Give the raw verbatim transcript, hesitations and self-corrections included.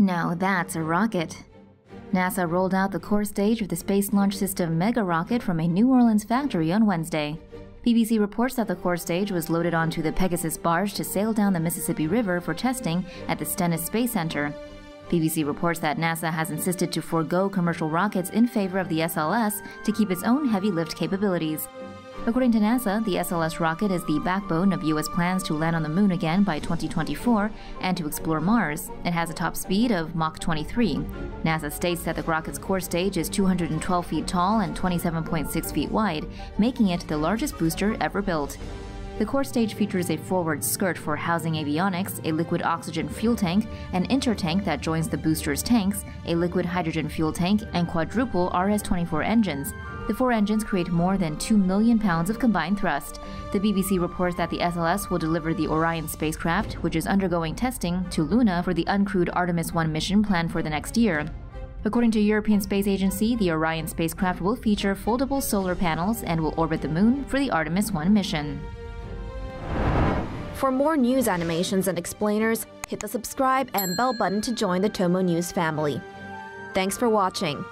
Now that's a rocket. NASA rolled out the core stage of the Space Launch System mega rocket from a New Orleans factory on Wednesday. B B C reports that the core stage was loaded onto the Pegasus Barge to sail down the Mississippi River for testing at the Stennis Space Center. B B C reports that NASA has insisted to forego commercial rockets in favor of the S L S to keep its own heavy lift capabilities. According to NASA, the S L S rocket is the backbone of U S plans to land on the moon again by twenty twenty-four and to explore Mars. It has a top speed of Mach twenty-three. NASA states that the rocket's core stage is two hundred twelve feet tall and twenty-seven point six feet wide, making it the largest booster ever built. The core stage features a forward skirt for housing avionics, a liquid oxygen fuel tank, an intertank that joins the booster's tanks, a liquid hydrogen fuel tank, and quadruple R S twenty-four engines. The four engines create more than two million pounds of combined thrust. The B B C reports that the S L S will deliver the Orion spacecraft, which is undergoing testing, to Luna for the uncrewed Artemis one mission planned for the next year. According to European Space Agency, the Orion spacecraft will feature foldable solar panels and will orbit the moon for the Artemis one mission. For more news animations and explainers, hit the subscribe and bell button to join the Tomo News family. Thanks for watching.